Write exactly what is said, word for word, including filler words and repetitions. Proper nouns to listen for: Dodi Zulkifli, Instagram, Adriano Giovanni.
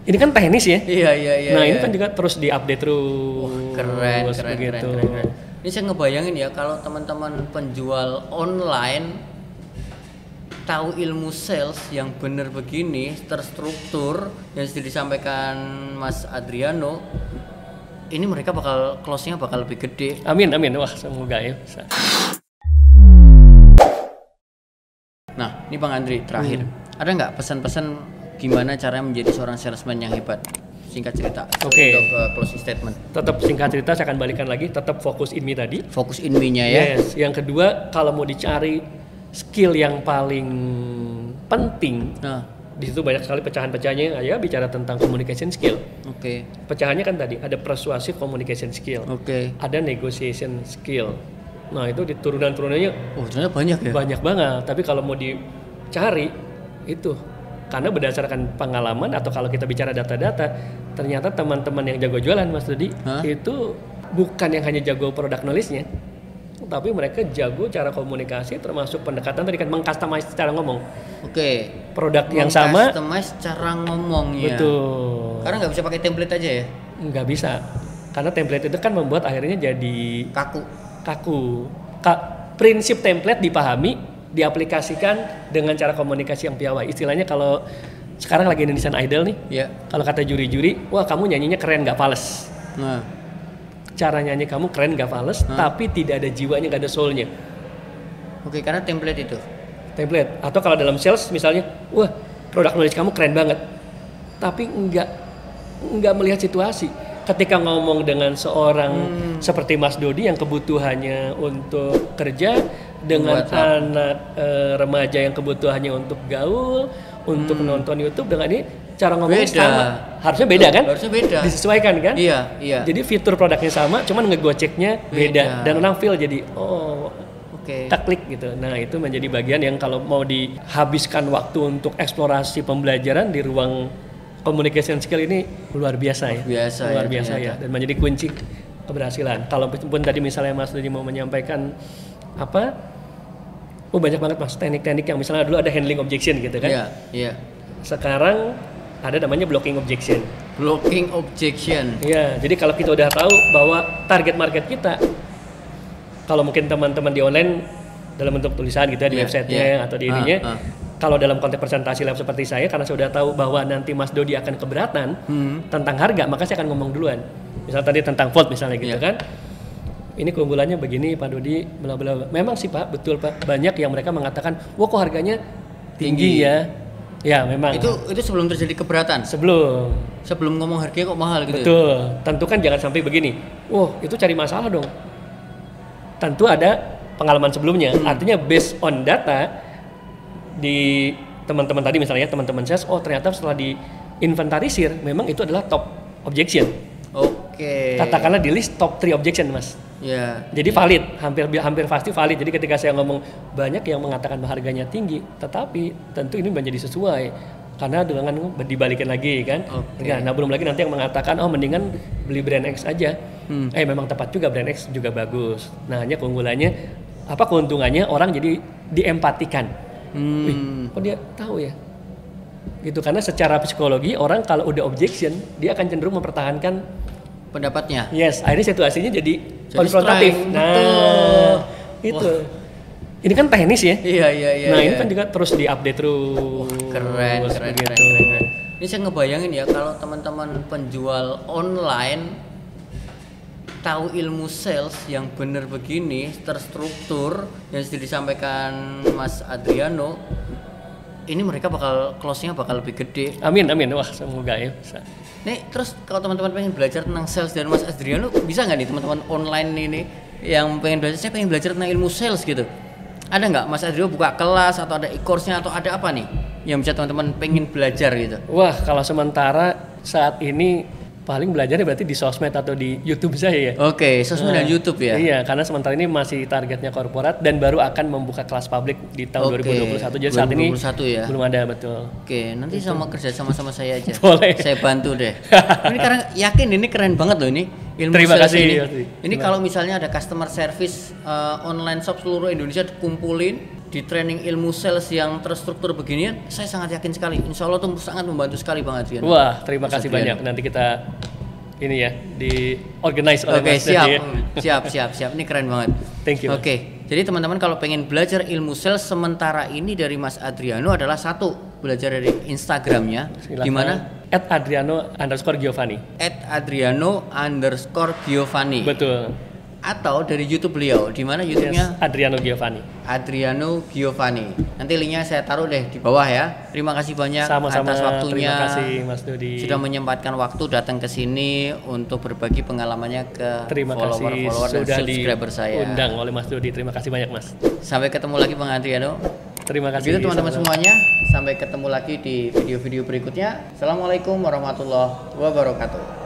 Ini kan tenis ya. Iya iya iya. Nah, iya. Ini kan juga terus diupdate terus. Oh, keren, terus keren, keren, keren keren. Ini saya ngebayangin ya kalau teman-teman penjual online tahu ilmu sales yang bener begini, terstruktur yang sudah disampaikan Mas Adriano, ini mereka bakal closing-nya bakal lebih gede. Amin amin, wah semoga ya bisa. Nah, ini Bang Andri terakhir. Hmm. Ada nggak pesan-pesan gimana caranya menjadi seorang salesman yang hebat? Singkat cerita. Oke. Okay. Untuk uh, closing statement. Tetap singkat cerita, saya akan balikan lagi. Tetap fokus in me tadi. Fokus in me-nya ya. Yes. Yang kedua, kalau mau dicari skill yang paling penting. Nah. Di situ banyak sekali pecahan-pecahannya, ya bicara tentang communication skill. Oke. Okay. Pecahannya kan tadi ada persuasive communication skill. Oke. Okay. Ada negotiation skill. Nah, itu di turunan-turunannya oh, ternyata banyak ya. Banyak banget, tapi kalau mau dicari itu karena berdasarkan pengalaman atau kalau kita bicara data-data, ternyata teman-teman yang jago jualan Mas Dodi itu bukan yang hanya jago product knowledge-nya, tapi mereka jago cara komunikasi termasuk pendekatan tadi kan meng-customize cara ngomong. Oke. Okay. Produk yang sama customize cara ngomongnya. Betul. Karena nggak bisa pakai template aja ya? Nggak bisa. Karena template itu kan membuat akhirnya jadi kaku. kaku Ka, prinsip template dipahami, diaplikasikan dengan cara komunikasi yang piawai. Istilahnya kalau sekarang lagi Indonesian Idol nih yeah. Kalau kata juri-juri, wah kamu nyanyinya keren gak fales nah. Cara nyanyi kamu keren gak fales nah. Tapi tidak ada jiwanya, gak ada soulnya. Oke, karena template itu template, atau kalau dalam sales misalnya wah produk knowledge kamu keren banget tapi enggak enggak melihat situasi. Ketika ngomong dengan seorang hmm. seperti Mas Dodi yang kebutuhannya untuk kerja, dengan Buat anak e, remaja yang kebutuhannya untuk gaul, untuk hmm. nonton YouTube, dengan ini cara ngomongnya beda. Sama. Harusnya beda kan? Harusnya beda. Disesuaikan kan? Iya, iya. Jadi fitur produknya sama, cuman ngegoceknya beda, beda. Dan orang feel jadi oh okay. Klik gitu. Nah, itu menjadi bagian yang kalau mau dihabiskan waktu untuk eksplorasi pembelajaran di ruang communication skill ini luar biasa ya, biasa, luar ya, biasa ternyata. Ya, dan menjadi kunci keberhasilan. Kalau pun tadi misalnya Mas Dodi mau menyampaikan apa, oh banyak banget Mas teknik-teknik yang misalnya dulu ada handling objection gitu kan? Iya. Yeah, yeah. Sekarang ada namanya blocking objection. Blocking objection. Iya. Jadi kalau kita udah tahu bahwa target market kita, kalau mungkin teman-teman di online dalam bentuk tulisan gitu ya di yeah, websitenya yeah. atau di ininya. Uh, uh. Kalau dalam konteks presentasi lab seperti saya, karena saya sudah tahu bahwa nanti Mas Dodi akan keberatan hmm. tentang harga, maka saya akan ngomong duluan. Misal tadi tentang volt misalnya gitu yeah. kan. Ini keunggulannya begini Pak Dodi, bla bla. Memang sih Pak, betul Pak. Banyak yang mereka mengatakan, wah kok harganya tinggi, tinggi ya. Ya memang. Itu itu sebelum terjadi keberatan? Sebelum. Sebelum ngomong harganya kok mahal gitu. Betul. Ya? Tentu kan jangan sampai begini. Wah itu cari masalah dong. Tentu ada pengalaman sebelumnya. Hmm. Artinya based on data. Di teman-teman tadi misalnya teman-teman sales, oh ternyata setelah diinventarisir memang itu adalah top objection. Oke. Okay. Katakanlah di list top three objection Mas. Ya. Yeah. Jadi valid, hampir hampir pasti valid. Jadi ketika saya ngomong banyak yang mengatakan harganya tinggi, tetapi tentu ini menjadi sesuai karena dengan dibalikin lagi kan. Okay. Nah belum lagi nanti yang mengatakan oh mendingan beli brand X aja. Hmm. Eh memang tepat juga brand X juga bagus. Nah hanya keunggulannya apa keuntungannya orang jadi diempatikan. Hmm. Wih, kok dia tahu ya? Gitu karena secara psikologi orang kalau udah objection dia akan cenderung mempertahankan pendapatnya. Yes, akhirnya situasinya jadi, jadi konfrontatif. Strength. Nah, Wah. Itu. Ini kan teknis ya? Iya iya iya. Nah iya. Ini kan juga terus diupdate terus. Wah, keren, terus keren, keren, keren, keren. Ini saya ngebayangin ya kalau teman-teman penjual online tahu ilmu sales yang bener begini, terstruktur yang sudah disampaikan Mas Adriano, ini mereka bakal closing-nya bakal lebih gede. Amin amin, wah semoga ya bisa. Nih terus kalau teman-teman pengen belajar tentang sales dari Mas Adriano, bisa nggak nih teman-teman online ini yang pengen belajar, saya pengen belajar tentang ilmu sales gitu, ada nggak Mas Adriano buka kelas atau ada e-course-nya atau ada apa nih yang bisa teman-teman pengen belajar gitu? Wah kalau sementara saat ini paling belajarnya berarti di sosmed atau di YouTube saya ya. Oke, okay, sosmed nah, dan YouTube ya. Iya, karena sementara ini masih targetnya korporat dan baru akan membuka kelas publik di tahun okay, dua ribu dua puluh satu. Jadi saat ini ya. Belum ada betul. Oke, okay, nanti betul. Sama kerja sama-sama saya aja. Boleh. Saya bantu deh. Ini karena yakin ini keren banget loh ini. Ilmu terima kasih. Ini, ini terima. Kalau misalnya ada customer service uh, online shop seluruh Indonesia kumpulin. di training ilmu sales yang terstruktur begini, saya sangat yakin sekali. Insya Allah itu sangat membantu sekali Bang Adriano. Wah, terima Mas kasih Adriano. Banyak. Nanti kita ini ya di organize oleh Oke, siap, ya. siap, siap, siap. Ini keren banget. Thank you. Oke, okay. Jadi teman-teman kalau pengen belajar ilmu sales sementara ini dari Mas Adriano adalah satu, belajar dari Instagramnya. Gimana? At Adriano underscore Giovanni. At Adriano underscore Giovanni. Betul. Atau dari YouTube beliau, di mana YouTube-nya? Yes, Adriano Giovanni. Adriano Giovanni. Nanti linknya saya taruh deh di bawah ya. Terima kasih banyak Sama-sama, atas waktunya. Terima kasih Mas Dodi. Sudah menyempatkan waktu datang ke sini untuk berbagi pengalamannya ke follower-follower dan subscriber saya. Undang oleh Mas Dodi. Terima kasih banyak Mas. Sampai ketemu lagi Bang Adriano. Terima kasih. Begitu teman-teman semuanya. Sampai ketemu lagi di video-video berikutnya. Assalamualaikum warahmatullahi wabarakatuh.